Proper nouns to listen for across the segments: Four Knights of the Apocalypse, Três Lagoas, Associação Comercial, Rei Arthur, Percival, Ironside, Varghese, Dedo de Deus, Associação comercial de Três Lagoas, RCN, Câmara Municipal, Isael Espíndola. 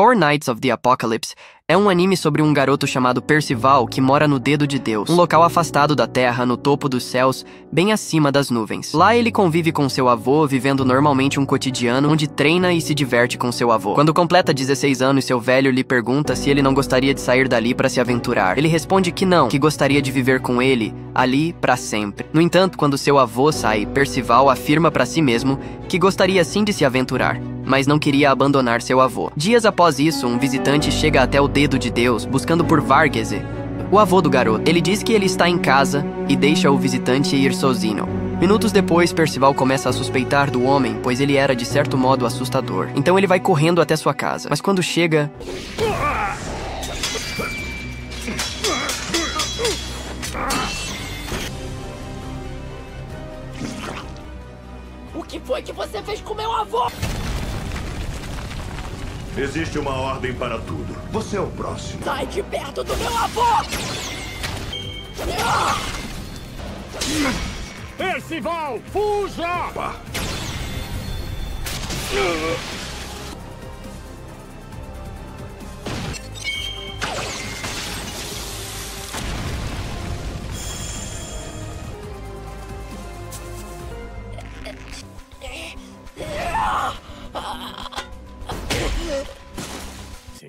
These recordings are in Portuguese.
Four Knights of the Apocalypse é um anime sobre um garoto chamado Percival que mora no Dedo de Deus, um local afastado da Terra, no topo dos céus, bem acima das nuvens. Lá ele convive com seu avô, vivendo normalmente um cotidiano onde treina e se diverte com seu avô. Quando completa 16 anos, seu velho lhe pergunta se ele não gostaria de sair dali para se aventurar. Ele responde que não, que gostaria de viver com ele, ali para sempre. No entanto, quando seu avô sai, Percival afirma para si mesmo que gostaria sim de se aventurar, mas não queria abandonar seu avô. Dias após isso, um visitante chega até o Dedo de Deus buscando por Varghese, o avô do garoto. Ele diz que ele está em casa e deixa o visitante ir sozinho. Minutos depois, Percival começa a suspeitar do homem, pois ele era de certo modo assustador. Então ele vai correndo até sua casa, mas quando chega... O que foi que você fez com meu avô? Existe uma ordem para tudo. Você é o próximo. Sai de perto do meu avô! Percival, fuja! Pá.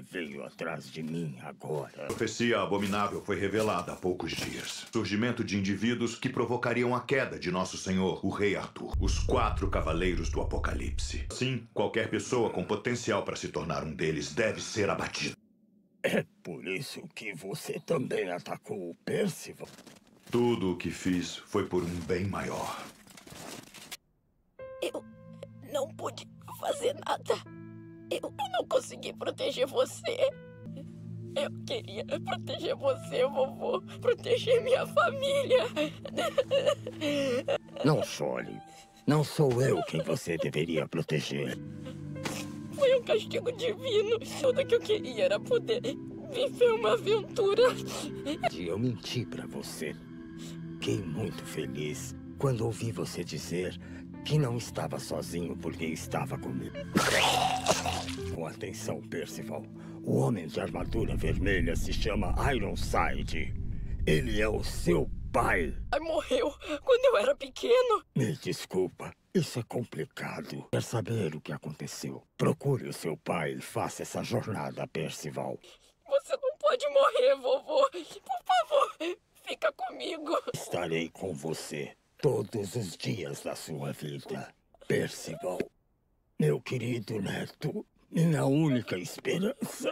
Veio atrás de mim agora. A profecia abominável foi revelada há poucos dias. Surgimento de indivíduos que provocariam a queda de nosso senhor, o Rei Arthur. Os 4 cavaleiros do Apocalipse. Assim, qualquer pessoa com potencial para se tornar um deles deve ser abatida. É por isso que você também atacou o Percival? Tudo o que fiz foi por um bem maior. Eu não pude fazer nada. Eu não consegui proteger você. Eu queria proteger você, vovô. Proteger minha família. Não chore. Não sou eu quem você deveria proteger. Foi um castigo divino. Tudo que eu queria era poder viver uma aventura. Eu menti pra você. Fiquei muito feliz quando ouvi você dizer que não estava sozinho porque estava comigo. Com atenção, Percival. O homem de armadura vermelha se chama Ironside. Ele é o seu pai. Morreu quando eu era pequeno. Me desculpa, isso é complicado. Quer saber o que aconteceu? Procure o seu pai e faça essa jornada, Percival. Você não pode morrer, vovô. Por favor, fica comigo. Estarei com você todos os dias da sua vida, Percival. Meu querido neto, minha única esperança.